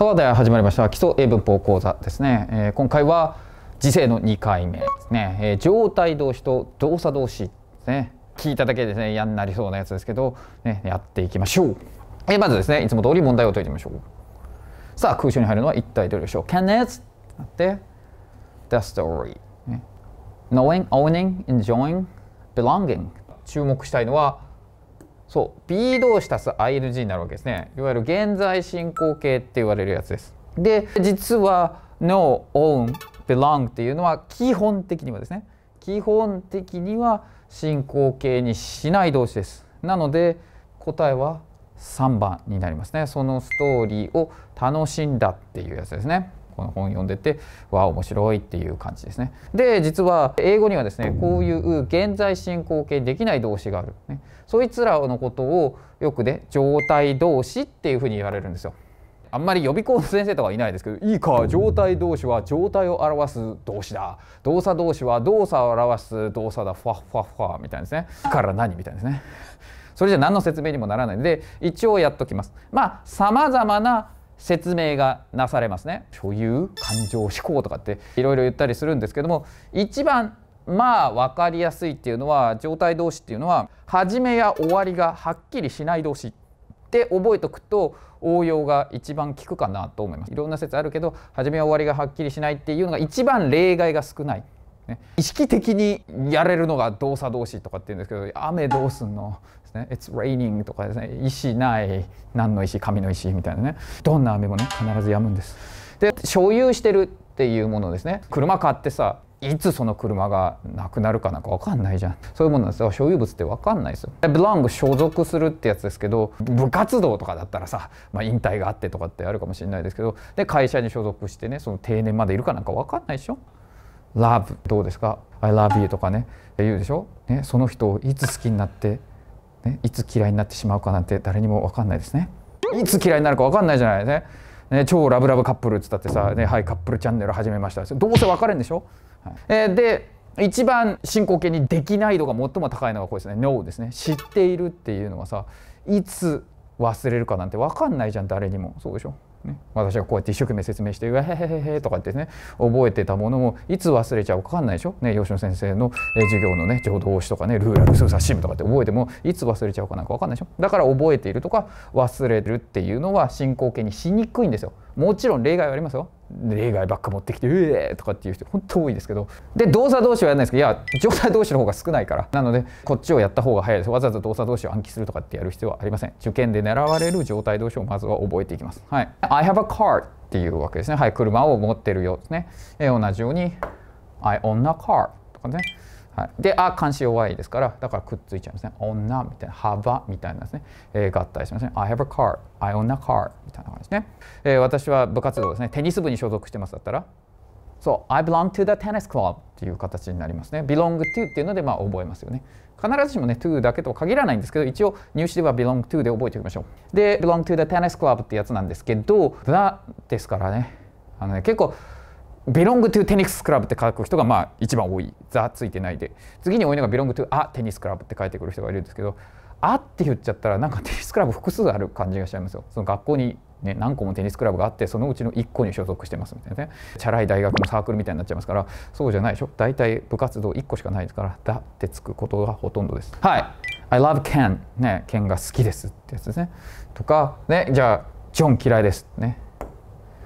ハワードで始まりました基礎英文法講座ですね、今回は時制の2回目ですね、状態動詞と動作動詞ですね。聞いただけでですね嫌になりそうなやつですけど、ね、やっていきましょう。まずですねいつも通り問題を解いてみましょう。さあ空想に入るのは一体どれでしょう。 Can it あって The story、ね、Knowing, owning, enjoying, belonging。 注目したいのはそう be 動詞足す ing になるわけですね。いわゆる現在進行形って言われるやつです。で実は know, own, belong っていうのは基本的には進行形にしない動詞です。なので答えは3番になりますね。そのストーリーを楽しんだっていうやつですね。この本読んでてわあ面白いっていう感じですね。で実は英語にはですねこういう現在進行形できない動詞がある、ね、そいつらのことをよくね状態動詞っていうふうに言われるんですよ。あんまり予備校の先生とかいないですけど、いいか状態動詞は状態を表す動詞だ、動作動詞は動作を表す動作だ、ファッファッファみたいですね。から何みたいですね。それじゃ何の説明にもならないので一応やっときます。まあさまざまな説明がなされますね。所有、感情、思考とかっていろいろ言ったりするんですけども、一番まあ分かりやすいっていうのは状態動詞っていうのは始めや終わりがはっきりしない動詞って覚えておくと応用が一番効くかなと思います。いろんな説あるけど始めや終わりがはっきりしないっていうのが一番例外が少ない。意識的にやれるのが動作動詞とかって言うんですけど、雨どうすんのですね、It's raining とかですね、石ない、何の石、紙の石みたいなね、どんな雨もね、必ず止むんです。で、所有してるっていうものですね、車買ってさ、いつその車がなくなるかなんか分かんないじゃん。そういうものなんですよ。所有物って分かんないですよ。belong 所属するってやつですけど、部活動とかだったらさ、まあ、引退があってとかってあるかもしれないですけど、で会社に所属してね、その定年までいるかなんか分かんないでしょ。Love どうですか I love you とかね言うでしょ、ね、その人をいつ好きになって、ね、いつ嫌いになってしまうかなんて誰にも分かんないですね。いつ嫌いになるか分かんないじゃないね。ね超ラブラブカップルっつったってさ、ね、はいカップルチャンネル始めましたどうせ別れるんでしょ、はい、で一番進行形にできない度が最も高いのがこれですね No ですね。知っているっていうのはさいつ忘れるかなんて分かんないじゃん誰にも。そうでしょね、私がこうやって一生懸命説明して「うわへへへ」とか言ってね覚えてたものもいつ忘れちゃうか分かんないでしょ、ね、吉野先生の授業のね助動詞とかねルーラルスーサーシムとかって覚えてもいつ忘れちゃうかなんか分かんないでしょ。だから覚えているとか忘れるっていうのは進行形にしにくいんですよ。もちろん例外はありますよ。例外ばっか持ってきて「うえー」とかっていう人本当多いですけど、で動作動詞はやらないですけどいや状態動詞の方が少ないから、なのでこっちをやった方が早いです。わざわざ動作動詞を暗記するとかってやる必要はありません。受験で狙われる状態動詞をまずは覚えていきます。はい、I have a car っていうわけですね。はい車を持ってるようですね。同じように I own a car とかね。はい、で、あ、関心弱いですから、だからくっついちゃいますね。女みたいな、幅みたいなですね、合体しますね。I have a car, I own a car みたいな感じですね。私は部活動ですね、テニス部に所属してますだったら、そう、I belong to the tennis club っていう形になりますね。belong to っていうので、まあ覚えますよね。必ずしもね、to だけとは限らないんですけど、一応入試では belong to で覚えておきましょう。で、belong to the tennis club ってやつなんですけど、the ですからね、結構、belong to tennis club って書く人がまあ一番多い。ザついてないで次に多いのが belong to a tennis club って書いてくる人がいるんですけど、あって言っちゃったらなんかテニスクラブ複数ある感じがしちゃいますよ。その学校にね何個もテニスクラブがあってそのうちの1個に所属してますみたいなねチャラい大学のサークルみたいになっちゃいますから、そうじゃないでしょ。大体部活動1個しかないですからだってつくことがほとんどです。はい I love Ken ね Ken が好きですってやつですねとかね。じゃあジョン嫌いですね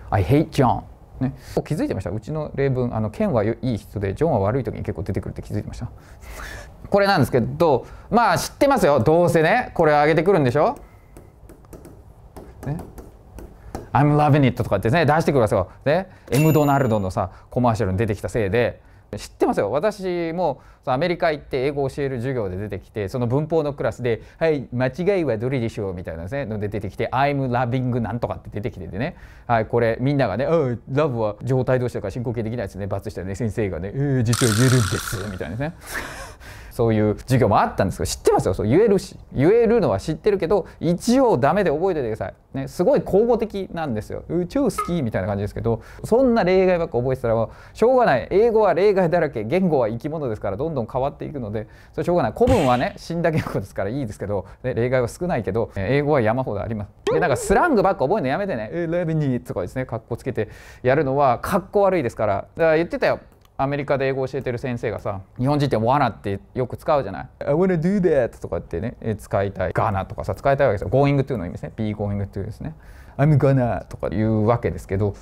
I hate Johnね、気づいてました。うちの例文ケンはいい人でジョンは悪い時に結構出てくるって気づいてましたこれなんですけどまあ知ってますよ。どうせねこれ上げてくるんでしょ、ね、I'm loving it とかってね出してくるんですよ、ね、M ドナルドのさコマーシャルに出てきたせいで知ってますよ。私もアメリカ行って英語を教える授業で出てきてその文法のクラスで「はい間違いはどれでしょう」みたいなですねので出てきて「I'm loving なんとか」って出てきててね、はい、これみんながね「love は状態動詞だから進行形できないですね」バツしたらね先生がね「実は言えるんです」みたいなですねそういう授業もあったんですけど、知ってますよ、そう言えるし、言えるのは知ってるけど一応ダメで覚えておいてください、ね、すごい口語的なんですよ、宇宙好きみたいな感じですけど、そんな例外ばっか覚えてたらもうしょうがない。英語は例外だらけ、言語は生き物ですからどんどん変わっていくのでそれしょうがない。古文はね死んだ言語ですからいいですけど、ね、例外は少ないけど英語は山ほどあります。でなんかスラングばっか覚えるのやめてね、レベニーとかですね、かっこつけてやるのはかっこ悪いですから。だから言ってたよ、アメリカで英語を教えてる先生がさ、日本人って「wanna」ってよく使うじゃない。「I wanna do that」とかってね使いたい、「gonna」とかさ使いたいわけですよ。「going to」の意味ですね、「be going to」ですね。I'm gonna とか言うわけですけど、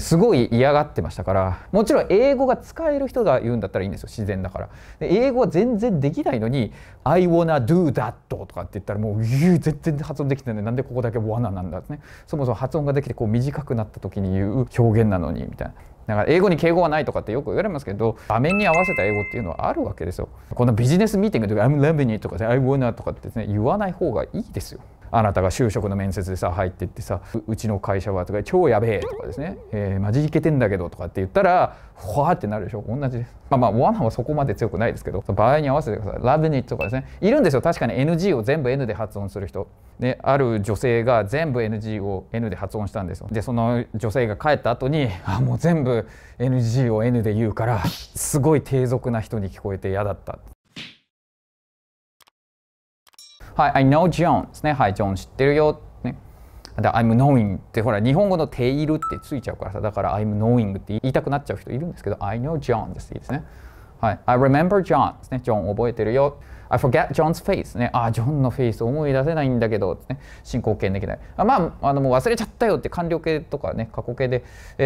すごい嫌がってましたから。もちろん英語が使える人が言うんだったらいいんですよ、自然だから。で英語は全然できないのに「I wanna do that」とかって言ったらもう全然発音できてない、なんでここだけ「wanna」なんだってね。そもそも発音ができてこう短くなった時に言う表現なのにみたいな。だから英語に敬語はないとかってよく言われますけど、場面に合わせた英語っていうのはあるわけですよ。このビジネスミーティングの時「I'm revenue」とか「I wanna」とかってですね言わない方がいいですよ。あなたが就職の面接でさ入ってってさ「うちの会社は」とか「超やべえ」とかですね「マジイケてんだけど」とかって言ったらほわってなるでしょ。同じです。まあ罠はそこまで強くないですけど、場合に合わせてください。ラブニットとかですねいるんですよ。確かに NG を全部 N で発音する人で、ある女性が全部 NG を N で発音したんですよ。でその女性が帰った後に「あもう全部 NG を N で言うからすごい低俗な人に聞こえて嫌だった」。はい、I know John ですね。はい、ジョン知ってるよ。ね、I'm knowing ってほら日本語のているってついちゃうからさ、だから I'm knowing って言いたくなっちゃう人いるんですけど、I know John です。いいですね。はい、I remember John ですね。ジョン覚えてるよ。I forget John's face ね。あ、ジョンのフェイス思い出せないんだけどですね。進行形にできない。もう忘れちゃったよって完了形とかね、過去形で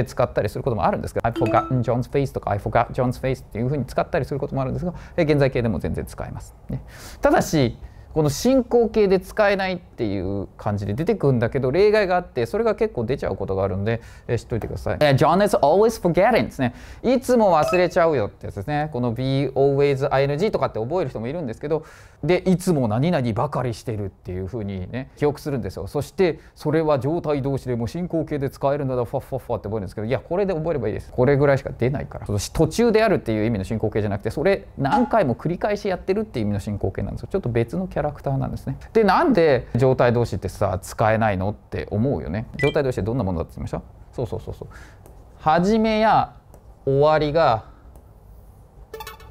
使ったりすることもあるんですけど、I forgot John's face とか I forgot John's face っていうふうに使ったりすることもあるんですが、現在形でも全然使えます。ね、ただしこの進行形で使えないっていう感じで出てくるんだけど、例外があってそれが結構出ちゃうことがあるんで知っといてください。John is always forgetting ですね。いつも忘れちゃうよってやつですね。この be always ing とかって覚える人もいるんですけど、でいつも何々ばかりしてるっていうふうにね記憶するんですよ。そしてそれは状態同士でも進行形で使えるんだらファッファッファって覚えるんですけど、いやこれで覚えればいいです。これぐらいしか出ないから。途中であるっていう意味の進行形じゃなくて、それ何回も繰り返しやってるっていう意味の進行形なんですよ。ちょっと別のキャラクターなんですね。でなんで状態動詞ってさ使えないのって思うよね。状態動詞ってどんなものだって言いました？そう。始めや終わりが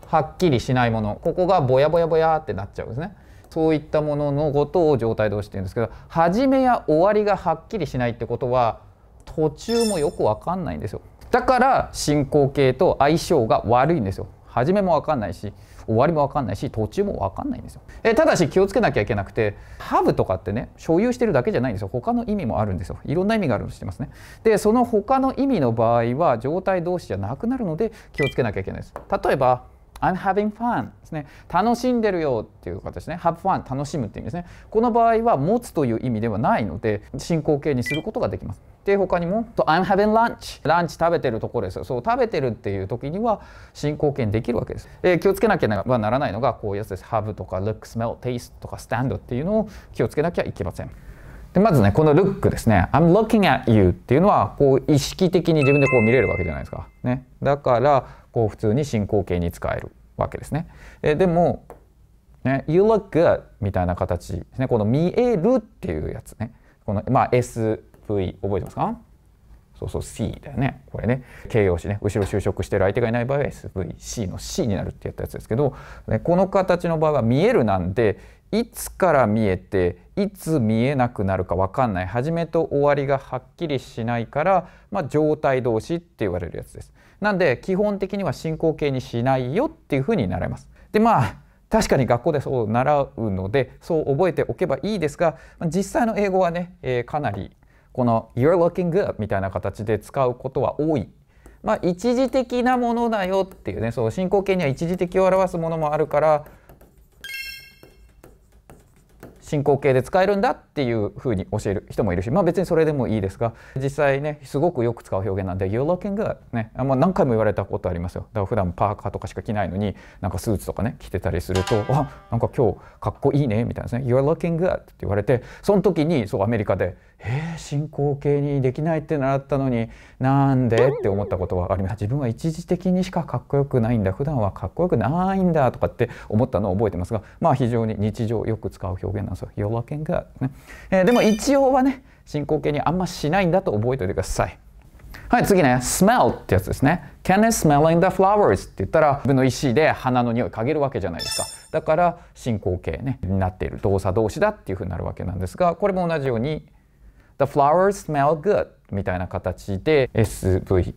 はっきりしないもの、ここがぼやぼやぼやってなっちゃうんですね。そういったもののことを状態動詞って言うんですけど、始めや終わりがはっきりしないってことは途中もよくわかんないんですよ。だから進行形と相性が悪いんですよ。始めもわかんないし終わりもわかんないし途中もわかんないんですよ。ただし気をつけなきゃいけなくて、have とかってね所有してるだけじゃないんですよ。他の意味もあるんですよ。いろんな意味があるとしてますね。でその他の意味の場合は状態動詞じゃなくなるので気をつけなきゃいけないです。例えば I'm having fun ですね。楽しんでるよっていう形ね。 have fun 楽しむって意味ですね。この場合は持つという意味ではないので進行形にすることができます。で他にも I'm having lunch ランチ食べてるところですよ。そう食べてるっていう時には進行形にできるわけです。気をつけなければならないのがこういうやつです。 have とか look smell taste とか stand っていうのを気をつけなきゃいけません。でまずねこの look ですね。 I'm looking at you っていうのはこう意識的に自分でこう見れるわけじゃないですかね。だからこう普通に進行形に使えるわけですね。でもね You look good みたいな形ですね。この見えるっていうやつね。このSV 覚えてますか？C だよね。これね形容詞ね。後ろ就職してる相手がいない場合は SVC の C になるってやったやつですけど、この形の場合は見えるなんで、いつから見えていつ見えなくなるか分かんない、始めと終わりがはっきりしないから、状態動詞って言われるやつです。なんで基本的には進行形にしないよっていうふうに習います。で確かに学校でそう習うのでそう覚えておけばいいですが、実際の英語はね、かなりこの「You're looking good」みたいな形で使うことは多い。一時的なものだよっていうね。そう進行形には一時的を表すものもあるから進行形で使えるんだっていうふうに教える人もいるし、まあ別にそれでもいいですが、実際ねすごくよく使う表現なんで「You're looking good」ね、まあ何回も言われたことありますよ。だから普段パーカーとかしか着ないのになんかスーツとかね着てたりすると「あ、なんか今日かっこいいね」みたいなですね「You're looking good」って言われて、その時にそうアメリカで「進行形にできないって習ったのになんで?」って思ったことはあります。自分は一時的にしかかっこよくないんだ、普段はかっこよくないんだとかって思ったのを覚えてますが、まあ非常に日常よく使う表現なんですよ。You're looking good ね。でも一応はね進行形にあんましないんだと覚えておいてください。はい、次ね、smell ってやつですね。Can I smell in the flowers? って言ったら自分の意思で花の匂い嗅げるわけじゃないですか。だから進行形ねになっている動作動詞だっていうふうになるわけなんですが、これも同じようにThe flowers smell good みたいな形で SVC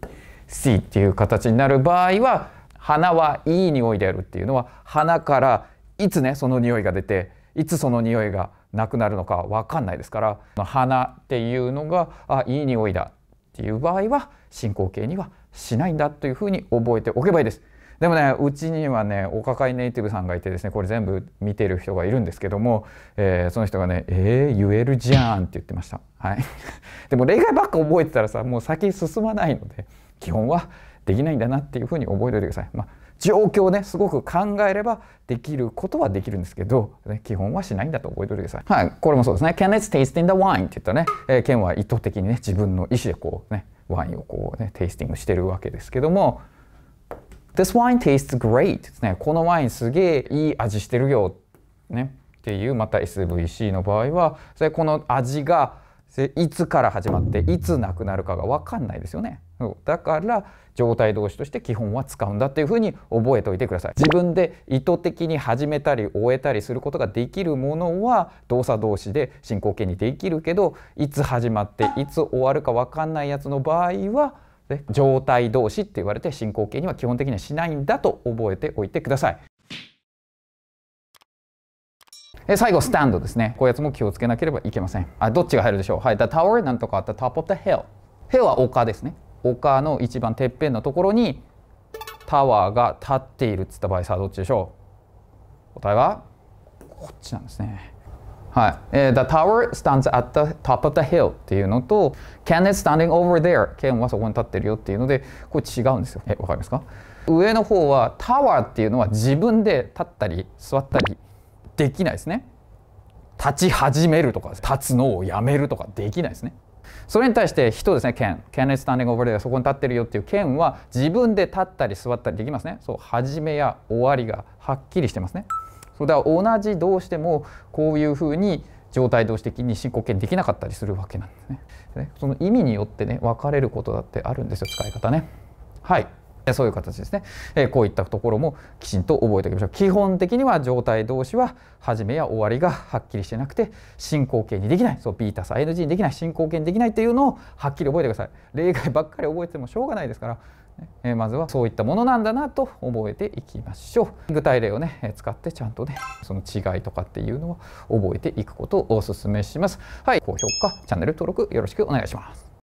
っていう形になる場合は、花はいい匂いであるっていうのは花からいつねその匂いが出ていつその匂いがなくなるのか分かんないですから、花っていうのがいい匂いだっていう場合は進行形にはしないんだというふうに覚えておけばいいです。でもね、うちにはねお抱えネイティブさんがいてですね、これ全部見てる人がいるんですけども、その人がね「言えるじゃん」って言ってました。はい、でも例外ばっか覚えてたらさもう先進まないので、基本はできないんだなっていうふうに覚えておいてください。まあ、状況をねすごく考えればできることはできるんですけど、ね、基本はしないんだと覚えておいてください。はい、これもそうですね。「Can it taste in the wine?」って言ったらね、ケンは意図的にね自分の意思でこうねワインをこうねテイスティングしてるわけですけども。This wine tastes great ですね。このワインすげえいい味してるよ、ね、っていうまた SVC の場合はそれこの味がいつから始まっていつなくなるかが分かんないですよね。だから状態動詞として基本は使うんだっていうふうに覚えておいてください。自分で意図的に始めたり終えたりすることができるものは動作動詞で進行形にできるけど、いつ始まっていつ終わるか分かんないやつの場合はで状態動詞って言われて進行形には基本的にはしないんだと覚えておいてください。最後、スタンドですね。こういうやつも気をつけなければいけません。どっちが入るでしょう。はい、The tower なんとか The top of the hill。hill は丘ですね。丘の一番てっぺんのところにタワーが立っているっつった場合、さあどっちでしょう。答えはこっちなんですね。はい、The tower stands at the top of the hill っていうのと Ken is standing over there ケンはそこに立ってるよっていうのでこれ違うんですよ。わかりますか。上の方はタワーっていうのは自分で立ったり座ったりできないですね。立ち始めるとか立つのをやめるとかできないですね。それに対して人ですね、Ken is standing over there そこに立ってるよっていうケンは自分で立ったり座ったりできますね。そう、始めや終わりがはっきりしてますね。それでは同じ動詞でもこういうふうに状態動詞的に進行形にできなかったりするわけなんですね。その意味によってね分かれることだってあるんですよ、使い方ね。はい、そういう形ですね。こういったところもきちんと覚えておきましょう。基本的には状態動詞は始めや終わりがはっきりしてなくて進行形にできない、そう、B+ing にできない、進行形にできないっていうのをはっきり覚えてください。例外ばっかり覚えてもしょうがないですから。まずはそういったものなんだなと覚えていきましょう。具体例をね使ってちゃんとねその違いとかっていうのは覚えていくことをお勧めします。はい、高評価、チャンネル登録よろしくお願いします。